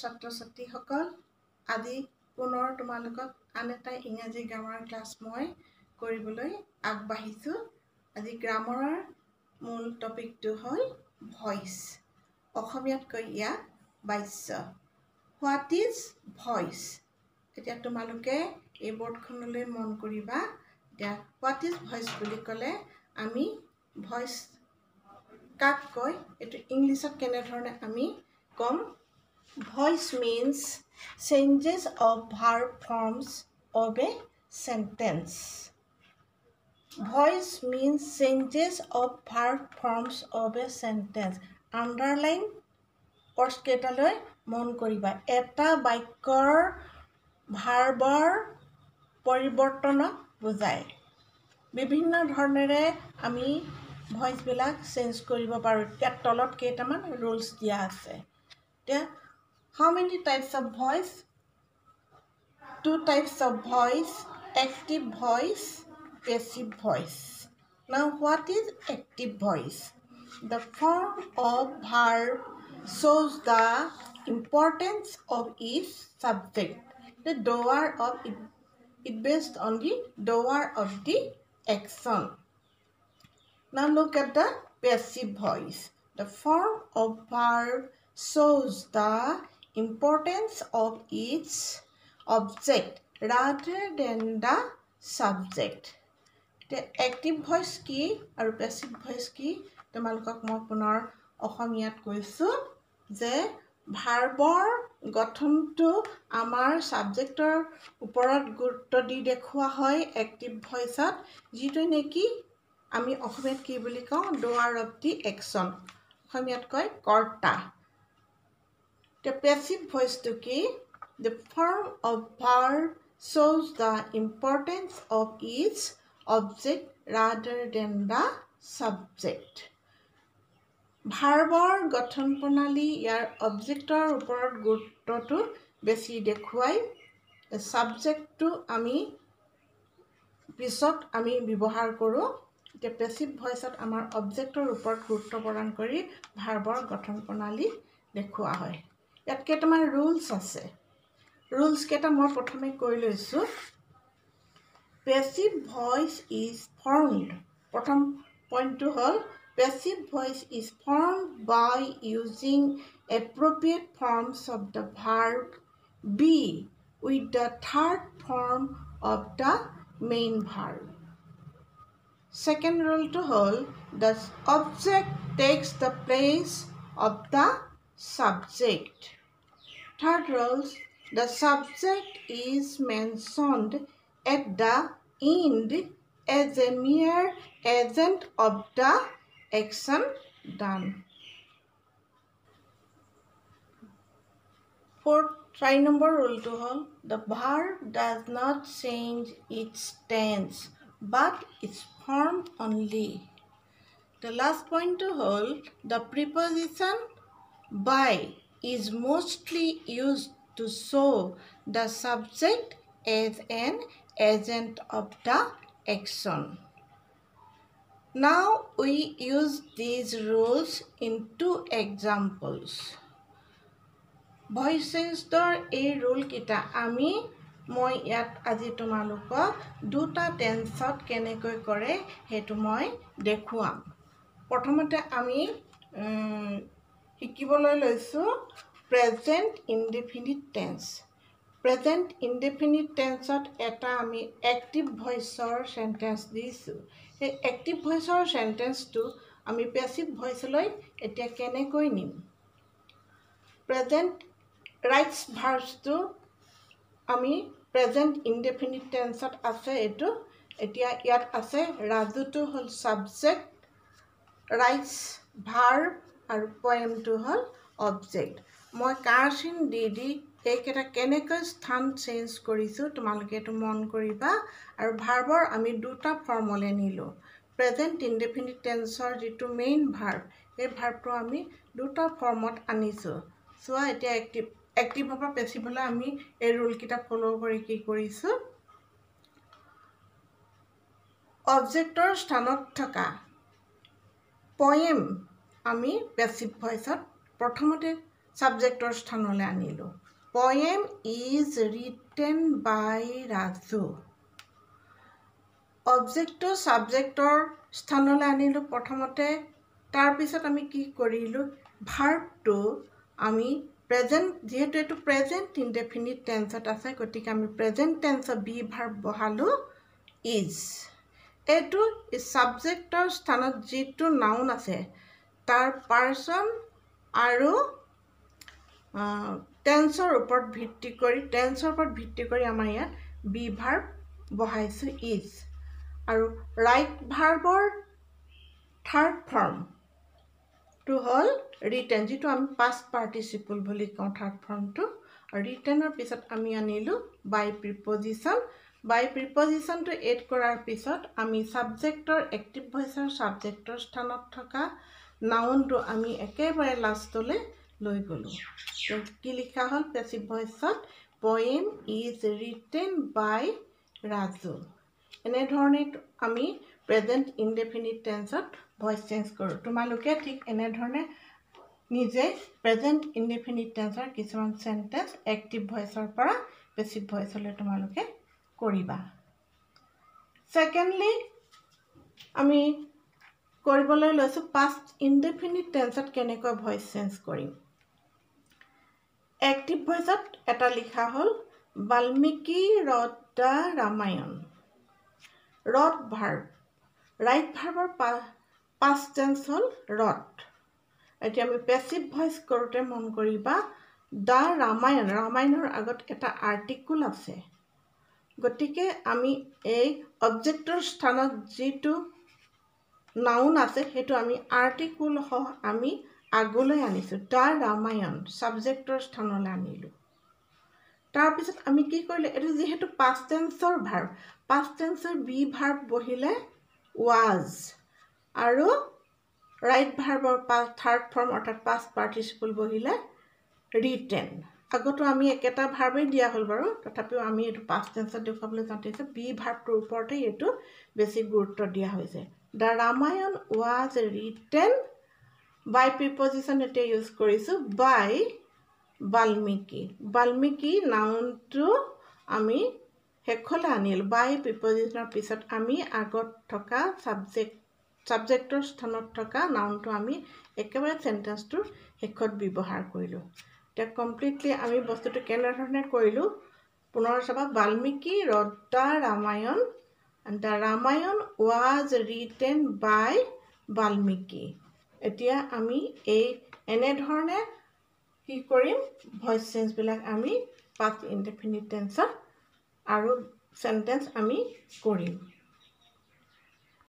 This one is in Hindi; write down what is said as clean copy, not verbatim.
छात्र छात्री আজি पुनर तुम आन एट इंगराजी ग्रामर क्लास मैं आगबाइं। आज ग्रामर मूल टपिक तो हल भइस बाच्य। ह्वाट इज भइस? इतना तुम लोग बोर्ड मन करा। ह्वाट इज भइस বুলি कले आमी भइस काक कय एतु इंग्लिशत केने धरणे आमी कम। Voice means changes of verb forms of a sentence. Voice means changes of verb forms of a sentence. Underline words केटालै मन करिबा। एटा वाक्यर वर्बर परिवर्तनक बुझाय। विभिन्न धरणेरे आमी भइसবিলাক चेन्ज কৰিব পাৰোঁ। ইয়াত তলত কেইটামান ৰুলছ দিয়া আছে। এতিয়া How many types of voice? Two types of voice, active voice, passive voice. Now what is active voice? The form of verb shows the importance of each subject. The doer of it based on the doer of the action. Now look at the passive voice. The form of verb shows the importance of its object rather than the subject. The active voice ki aru passive voice ki tomalokok moi punar ohomiyat koisu je verbor গঠন তো আমাৰ সাবজেক্টৰ ওপৰত গুৰুত্ব দি দেখুৱা হয় এক্টিভ ভয়েছত, যেটো নেকি আমি অসমীয়াত কি বুলি কওঁ ডুৱাৰ অফ দি একচন। অসমীয়াত কয় কৰ্তা। তে পেচিভ ভয়েছটো কি? দ্য ফৰ্ম অফ ভাৰ্ব শ্ব'জ the importance of its object rather than the subject. ভাৰ্বৰ গঠন প্ৰণালী ইয়াৰ অবজেক্টৰ ওপৰত গুৰুত্বটো বেছি দেখুৱাই। ছাবজেক্টটো আমি পিছত আমি ব্যৱহাৰ কৰোঁ। এতিয়া পেচিভ ভয়েছত আমাৰ অবজেক্টৰ ওপৰত গুৰুত্ব প্ৰদান কৰি ভাৰ্বৰ গঠন প্ৰণালী দেখুওৱা হয়। ইয়াত কেইটামান ৰুলছ আছে। ৰুলছ কেইটা মই প্ৰথমে কৈ লৈছোঁ। Passive voice is formed. প্ৰথম পইণ্টটো হ'ল passive voice is formed by using appropriate forms of the verb be with the third form of the main verb. Second rule to hold, the object takes the place of the subject. Third rule, the subject is mentioned at the end as a mere agent of the action done. For try number rule to hold, the verb does not change its tense but its form only. The last point to hold, the preposition by is mostly used to show the subject as an agent of the action. Now we use these rules in two examples. Voice change door a rule kita ami moi yat aji tomalokok duta tenseot kene koi kore hetu moi dekhuam. Prothomete ami hikiboloi loisu present indefinite tense. Present indefinite tenseত এটা আমি active voiceৰ sentence দিছো। এই active voiceৰ sentenceটো আমি passive voiceলৈ এতিয়া কেনেকৈ নিম? Present rights verbটো আমি present indefinite tenseত আছে। এটো এতিয়া ইয়াত আছে ৰাজুটো হল subject, rights verb আৰু poemটো হল object। মই কাৰচিন দি এইকেইটা কেনেকৈ স্থান চেঞ্জ কৰিছোঁ তোমালোকে এইটো মন কৰিবা। আৰু ভাৰ্বৰ আমি দুটা ফৰ্মলৈ নিলোঁ। প্ৰেজেণ্ট ইনডেফিনিট টেন্সৰ যিটো মেইন ভাৰ্ব, এই ভাৰ্বটো আমি দুটা ফৰ্মত আনিছোঁ। চোৱা এতিয়া এক্টিভৰ পৰা পেচিভলৈ আমি এই ৰুলকেইটা ফ'ল' কৰি কি কৰিছোঁ? অবজেক্টৰ স্থানত থকা পয়েম আমি পেচিভ ভইচত প্ৰথমতে सब्जेक्टर स्थानले आनिलो। Poem is written by Raju। object सब्जेक्टर स्थानले आनिलो प्रथमते। तार पिছত आमी की करिलो verb तो आमी प्रेजेंट जेहेतु एटु प्रेजेंट इंडेफिनिट टेन्सत आछे गतिके आमी प्रेजेंट टेन्स बी verb बहालो इज। एटु सब्जेक्टर स्थानत जेतु नाउन आछे तार पार्सन आरो टेन्सर ऊपर भित्ति करी आमार इयात बी verb बहाइसु इज। आरो राइट भार्बर थार्ड फर्म टू हल रिटेन जी तो आम पास्ट पार्टिसिपल बोली कौन थार्ड फर्म टू रिटेन और पिसत आमी आनिलु बाय प्रिपोजिशन। बाय प्रिपोजिशन टू एड करार पिसत आमी सब्जेक्टर एक्टिव भइसर सब्जेक्टर स्थानत थका नाउन तो आमी एकेबारे लास्टले लई गलो। तो कि लिखा हल पैसिव भइसत poem is written by Raju. एने धरणे आमी प्रेजेंट इंडेफिनिट टेन्सत वॉइस चेंज करो। तुम्हारे ठीक एने धरणे निजे प्रेजेंट इंडेफिनिट टेन्सर किछुमान सेंटेंस एक्टिव वॉइसर पर पैसिव वॉइसले तुम्हारे करिबा। सेकेंडली आमी करिबले लइसु पास्ट इंडेफिनिट टेन्सत केनेको वॉइस चेंज करिम। एक्टिव वॉइसत एटा लिखा हल Valmiki wrote the Ramayana. Wrote verb write भार्बर पास्ट टेंस हल रट। एटा आमी पैसिव वॉइस करते मन करिबा द रामायण। रामायणर आगत एटा आर्टिकल आछे गतिके आमी ए ऑब्जेक्टर स्थानत जेतु नाउन आछे हेतु आमी आर्टिकल ह आमी आगले आनिसु द रामायण सब्जेक्टर स्थानले आनिलु। तार पिছত आमी की करिले एटा जेहेतु पास्ट टेंसर भार्ब पास्ट टेंसर बी भार्ब बहिले वाज आरो राइट भार्बर थार्ड फर्म अर्थात पास्ट पार्टिसिपल बहिले रिटेन। आगतो आमी एकेटा भार्बे दिया हल बारो तथापिओ आमी एटु पास्ट टेंसर देखाबले जानतेसे बी भार्बटर उपरते एटु बेसी गुरुत्व दिया होइसे। The Ramayana was written by preposition एटे यूज करिसु बाय वाल्मीकि। वाल्मीकि नाउन टु आमी हेखला आनिल बाय प्रिपोजिशनर पिছত आमी आगत थका सब्जेक्टर स्थानत थका नाउन तो आमी एकेबारे सेंटेंस तो हेखत व्यवहार करिलो। ते कमप्लीटली आमी वस्तु तो केने धरणे करिलो पुनर सभा Valmiki wrote the Ramayana and the Ramayana was written by Valmiki. एतिया आमी ए एने धरणे की करिम वॉइस सेन्स बिलाक आमी पास्ट इंडेफिनिट टेन्स आरो सेंटेंस आमी करिम।